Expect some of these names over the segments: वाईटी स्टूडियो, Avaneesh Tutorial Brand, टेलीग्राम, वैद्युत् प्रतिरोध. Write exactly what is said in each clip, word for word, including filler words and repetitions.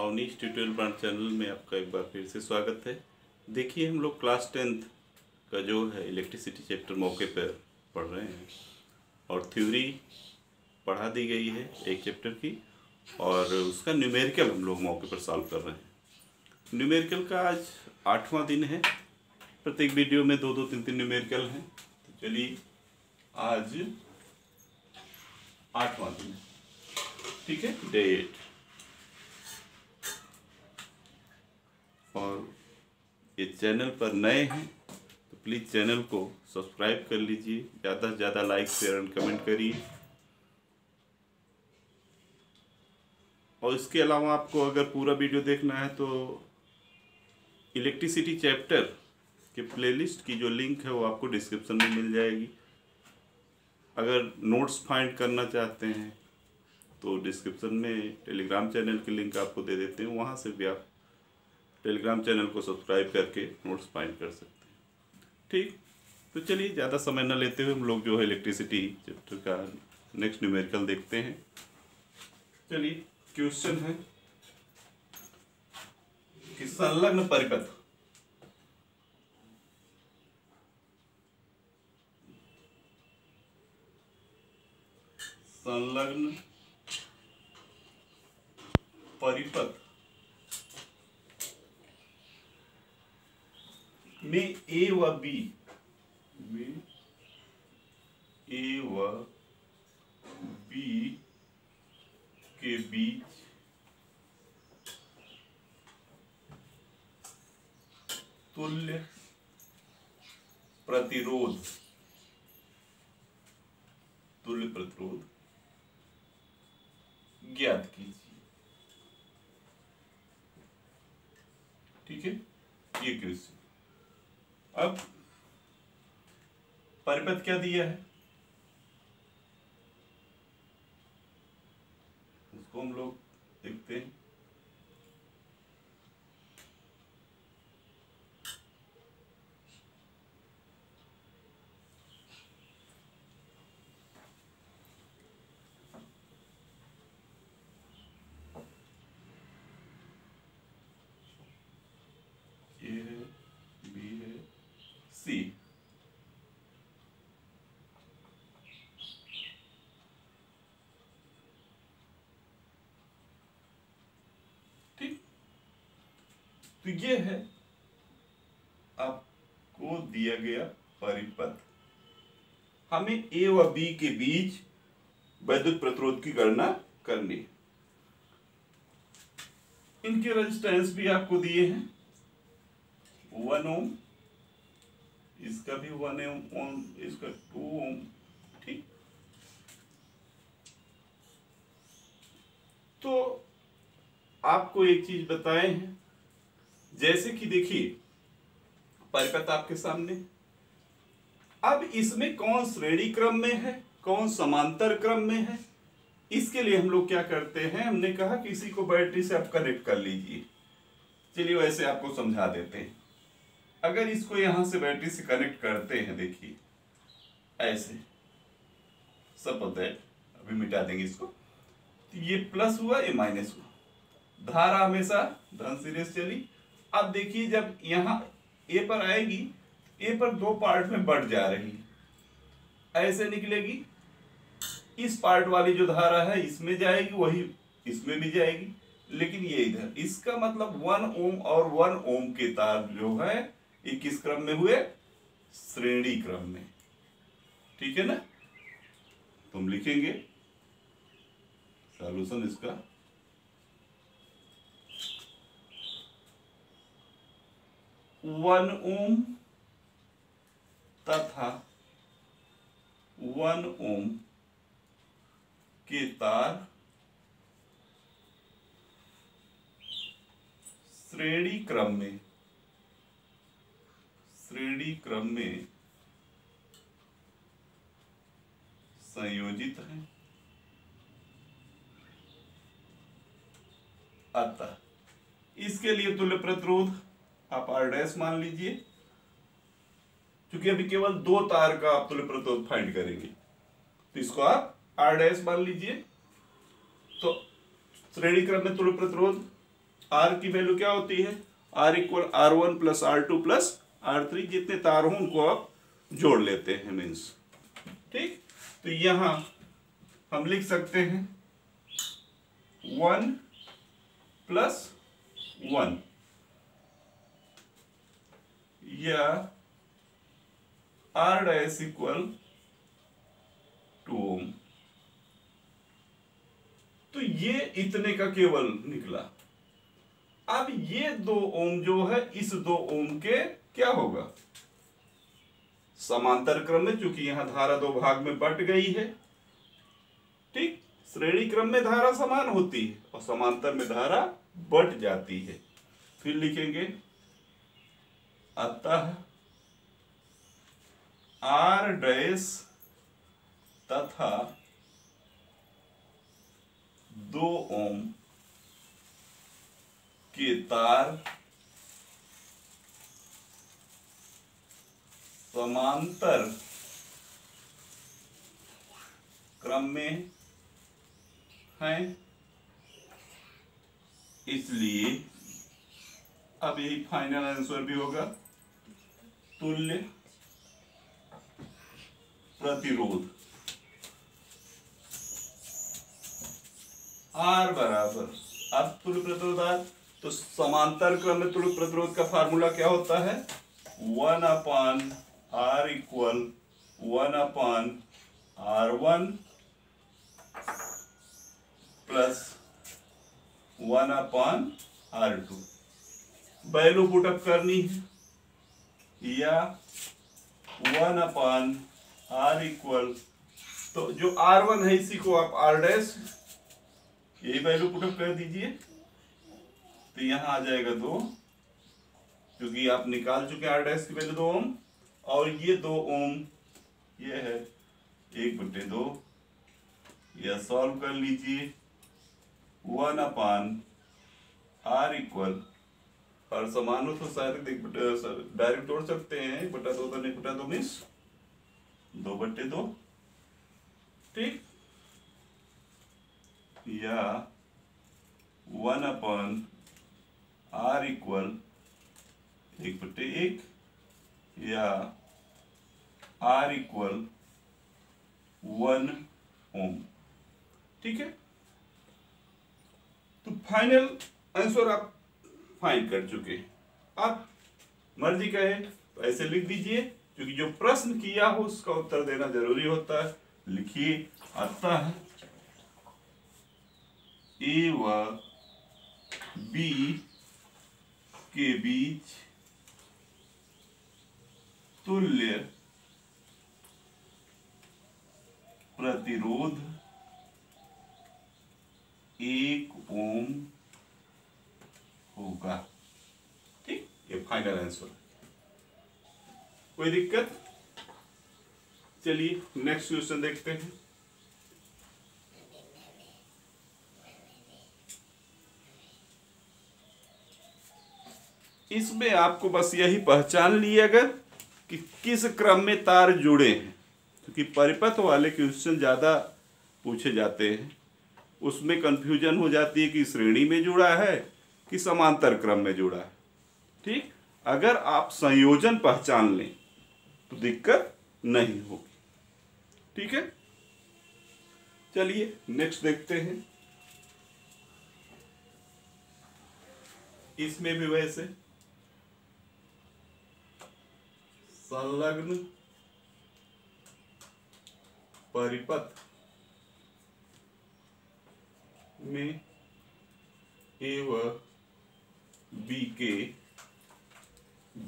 Awanish tutorial brand channel में आपका एक बार फिर से स्वागत है। देखिए, हम लोग क्लास टेंथ का जो है इलेक्ट्रिसिटी चैप्टर मौके पर पढ़ रहे हैं और थ्योरी पढ़ा दी गई है एक चैप्टर की, और उसका न्यूमेरिकल हम लोग मौके पर सॉल्व कर रहे हैं। न्यूमेरिकल का आज आठवां दिन है। प्रत्येक वीडियो में दो दो तीन तीन न्यूमेरिकल हैं। तो चलिए, आज आठवां दिन है, ठीक है, डे एट। और ये चैनल पर नए हैं तो प्लीज़ चैनल को सब्सक्राइब कर लीजिए, ज़्यादा से ज़्यादा लाइक शेयर एंड कमेंट करिए। और इसके अलावा आपको अगर पूरा वीडियो देखना है तो इलेक्ट्रिसिटी चैप्टर के प्लेलिस्ट की जो लिंक है वो आपको डिस्क्रिप्शन में मिल जाएगी। अगर नोट्स फाइंड करना चाहते हैं तो डिस्क्रिप्शन में टेलीग्राम चैनल की लिंक आपको दे देते हैं, वहाँ से भी आप टेलीग्राम चैनल को सब्सक्राइब करके नोट्स फाइंड कर सकते हैं, ठीक। तो चलिए, ज़्यादा समय न लेते हुए हम लोग जो है इलेक्ट्रिसिटी चैप्टर का नेक्स्ट न्यूमेरिकल देखते हैं। चलिए, क्वेश्चन है कि संलग्न परिपथ संलग्न परिपथ में ए व बी में ए व बी के बीच तुल्य प्रतिरोध तुल्य प्रतिरोध ज्ञात कीजिए, ठीक है, ये क्वेश्चन। अब परिपथ क्या दिया है उसको हम लोग देखते हैं। ये है, बी है, सी। ठीक, तो ये है आपको दिया गया परिपथ। हमें ए व बी के बीच वैद्युत प्रतिरोध की गणना करनी है। इनके रेजिस्टेंस भी आपको दिए हैं, वन ओम, इसका भी वन ओम, इसका टू ओम, ठीक। तो आपको एक चीज बताए हैं, जैसे कि देखिए परिपथ आपके सामने। अब इसमें कौन श्रेणी क्रम में है, कौन समांतर क्रम में है, इसके लिए हम लोग क्या करते हैं, हमने कहा कि इसी को बैटरी से आप कनेक्ट कर लीजिए। चलिए, वैसे आपको समझा देते हैं। अगर इसको यहां से बैटरी से कनेक्ट करते हैं, देखिए ऐसे, सपोज दैट, अभी मिटा देंगे इसको, तो ये प्लस हुआ, ये माइनस हुआ, धारा हमेशा धन सिरे से चली। अब देखिए, जब यहाँ ए पर आएगी, ए पर दो पार्ट में बढ़ जा रही है, ऐसे निकलेगी, इस पार्ट वाली जो धारा है इसमें जाएगी, वही इसमें भी जाएगी, लेकिन ये इधर। इसका मतलब वन ओम और वन ओम के तार जो है ये किस क्रम में हुए, श्रेणी क्रम में, ठीक है ना। तुम लिखेंगे सॉल्यूशन इसका, वन ओम तथा वन ओम के तार श्रेणी क्रम में श्रेणी क्रम में संयोजित है, अतः इसके लिए तुल्य प्रतिरोध आप आर डैश मान लीजिए। क्योंकि अभी केवल दो तार का आप तुल्य प्रतिरोध फाइंड करेंगे तो इसको आप आर डैश मान लीजिए। तो श्रेणी क्रम में तुल्य प्रतिरोध आर की वैल्यू क्या होती है, R equal R one plus R two plus R three, जितने तार हों उनको आप जोड़ लेते हैं मीन्स। ठीक, तो यहां हम लिख सकते हैं वन प्लस वन या R dash equal to ohm. तो ये इतने का केवल निकला। अब ये दो ओम जो है, इस दो ओम के क्या होगा समांतर क्रम में, चूंकि यहां धारा दो भाग में बट गई है। ठीक, श्रेणी क्रम में धारा समान होती है और समांतर में धारा बट जाती है। फिर लिखेंगे अतः आर डैश तथा दो ओम के तार समांतर क्रम में हैं, इसलिए अब यही फाइनल आंसर भी होगा, तुल्य प्रतिरोध आर बराबर। अब तुल्य प्रतिरोध आर, तो समांतर क्रम में तुल्य प्रतिरोध का फार्मूला क्या होता है, one upon R equal one upon R one plus one upon R two. Value put up करनी है या वन अपान आर इक्वल, तो जो आर वन है इसी को आप आर डैश, यही वैल्यू पुटअप कर दीजिए। तो यहां आ जाएगा दो, क्योंकि आप निकाल चुके आर डैश की वैल्यू दो ओम, और ये दो ओम ये है एक बटे दो। यह सॉल्व कर लीजिए, वन अपान आर इक्वल, और समान हो तो शायद एक बटे डायरेक्ट तोड़ सकते हैं, एक बटा दो, एक बटा दो मीन्स दो बटे दो। ठीक, या वन अपॉन आर इक्वल एक बटे एक या आर इक्वल वन ओम। ठीक है, तो फाइनल आंसर आप फाइंड कर चुके हैं। आप मर्जी का है तो ऐसे लिख दीजिए, क्योंकि जो प्रश्न किया हो उसका उत्तर देना जरूरी होता है। लिखिए अतः ए व बी के बीच तुल्य प्रतिरोध एक ओम होगा। ठीक, ये फाइनल आंसर, कोई दिक्कत। चलिए नेक्स्ट क्वेश्चन देखते हैं। इसमें आपको बस यही पहचान लिए अगर कि किस क्रम में तार जुड़े हैं, क्योंकि परिपथ वाले क्वेश्चन ज़्यादा पूछे जाते हैं, उसमें कन्फ्यूजन हो जाती है कि श्रेणी में जुड़ा है कि समांतर क्रम में जुड़ा है। ठीक, अगर आप संयोजन पहचान लें तो दिक्कत नहीं होगी। ठीक है, चलिए नेक्स्ट देखते हैं। इसमें भी वैसे संलग्न परिपथ में ए व बी के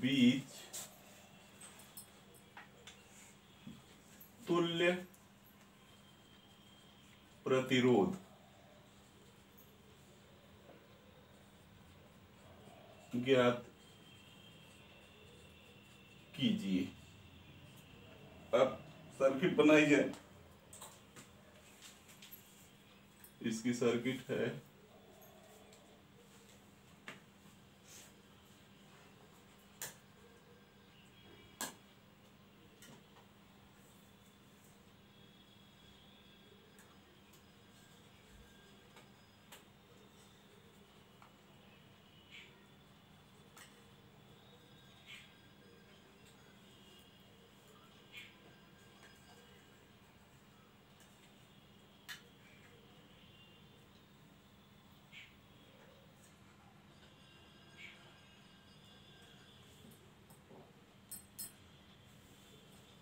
बीच तुल्य प्रतिरोध ज्ञात कीजिए। अब सर्किट बनाइए, इसकी सर्किट है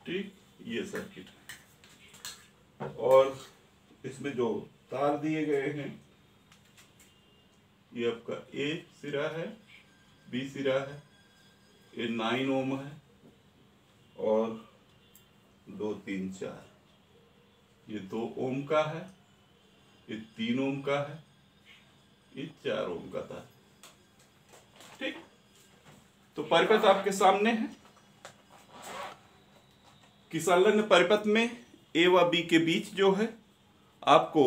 ठीक, ये सर्किट। और इसमें जो तार दिए गए हैं, ये आपका ए सिरा है, बी सिरा है, ये नाइन ओम है और दो तीन चार, ये दो ओम का है, ये तीन ओम का है, ये चार ओम का था। ठीक, तो परिपथ आपके सामने है। कि संलग्न परिपथ में ए व बी के बीच जो है आपको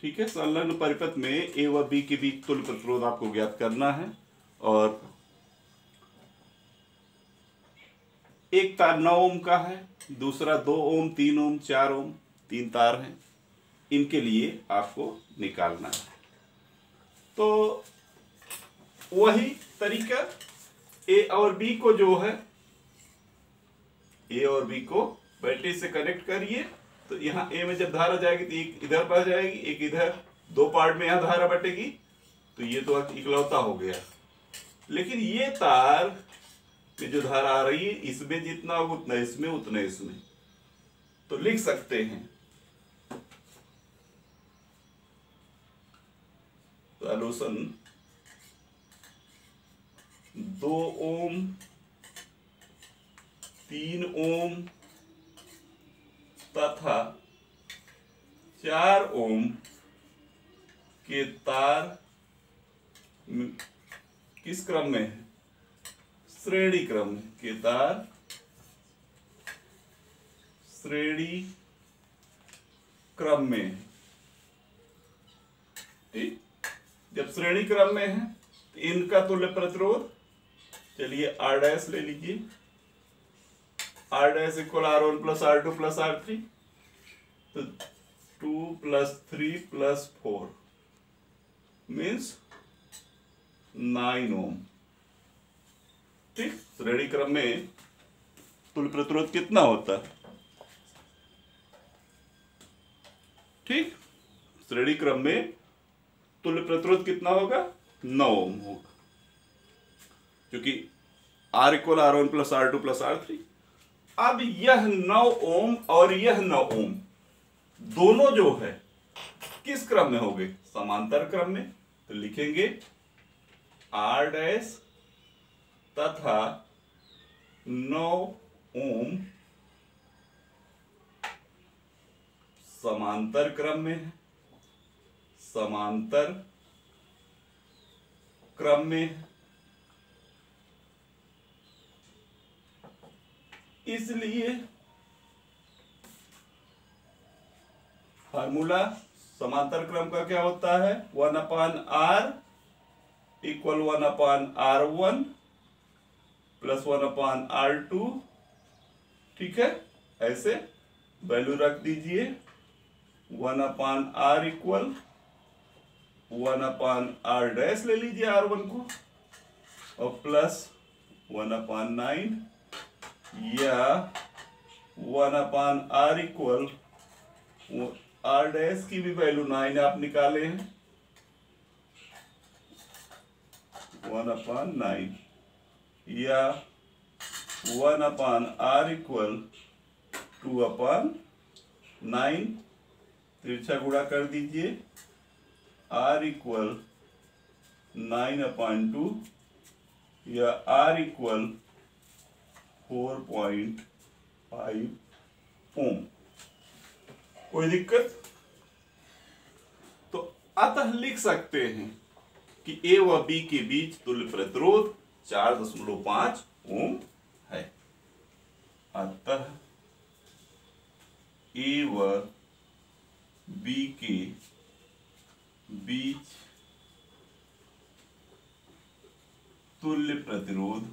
ठीक है, संलग्न परिपथ में ए व बी के बीच तुल्य प्रतिरोध आपको ज्ञात करना है। और एक तार नौ ओम का है, दूसरा दो ओम, तीन ओम, चार ओम, तीन तार हैं, इनके लिए आपको निकालना है। तो वही तरीका ए और बी को जो है, ए और बी को बैटरी से कनेक्ट करिए। तो यहाँ ए में जब धारा जाएगी तो एक इधर पर जाएगी, एक इधर, दो पार्ट में यहाँ धारा बटेगी। तो ये तो इकलौता हो गया, लेकिन ये तार कि जो धारा आ रही है इसमें जितना होगा उतना इसमें, उतना इसमें। तो लिख सकते हैं, सॉल्यूशन दो ओम, तीन ओम तथा चार ओम के तार किस क्रम में है? श्रेणी क्रम के तार श्रेणी क्रम में। ठीक, जब श्रेणी क्रम में है तो इनका तुल्य प्रतिरोध, चलिए आर डैश ले लीजिए, R dash equal R one plus R two plus R three, तो two plus three plus four means nine ohm. ठीक, श्रेणी क्रम में तुल्य प्रतिरोध कितना होता है? ठीक, श्रेणी क्रम में तुल्य प्रतिरोध कितना होगा? नौ ओम होगा, क्योंकि R equal R one plus R two plus R three. अब यह नौ ओम और यह नौ ओम दोनों जो है किस क्रम में होंगे? समांतर क्रम में। तो लिखेंगे आर डैश तथा नौ ओम समांतर क्रम में है, समांतर क्रम में है। इसलिए फार्मूला समांतर क्रम का क्या होता है? One upon R equal one upon R one plus one upon R two. ठीक है, ऐसे वैल्यू रख दीजिए, one upon R equal one upon R dash ले लीजिए आर वन को, और प्लस वन अपान नाइन या one upon R equal R dash की भी वैल्यू नाइन आप निकाले हैं, वन अपान नाइन या one upon R equal two upon nine, तिरछा गुणा कर दीजिए, are equal nine upon two या R equal four point five ohm. कोई दिक्कत? तो अतः लिख सकते हैं कि ए व बी के बीच तुल्य प्रतिरोध चार दशमलव पांच ओम है। अतः ए व बी के बीच तुल्य प्रतिरोध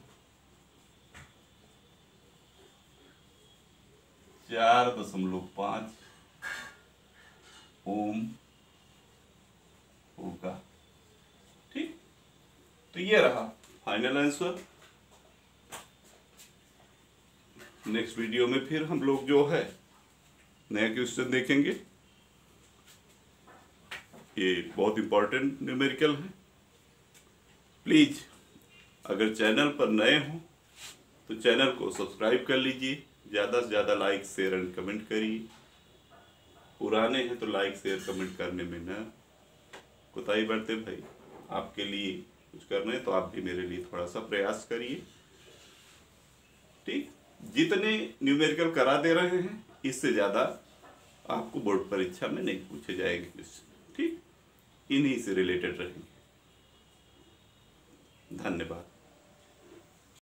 चार दशमलव पांच ओम होगा। ठीक, तो ये रहा फाइनल आंसर। नेक्स्ट वीडियो में फिर हम लोग जो है नया क्वेश्चन देखेंगे। ये बहुत इंपॉर्टेंट न्यूमेरिकल है। प्लीज़ अगर चैनल पर नए हों तो चैनल को सब्सक्राइब कर लीजिए, ज़्यादा से ज़्यादा लाइक शेयर एंड कमेंट करिए। पुराने हैं तो लाइक शेयर कमेंट करने में ना कोताही बरते भाई, आपके लिए कुछ करना है तो आप भी मेरे लिए थोड़ा सा प्रयास करिए। ठीक, जितने न्यूमेरिकल करा दे रहे हैं इससे ज़्यादा आपको बोर्ड परीक्षा में नहीं पूछे जाएंगे क्वेश्चन। ठीक, इन्हीं से रिलेटेड रहेंगे। धन्यवाद।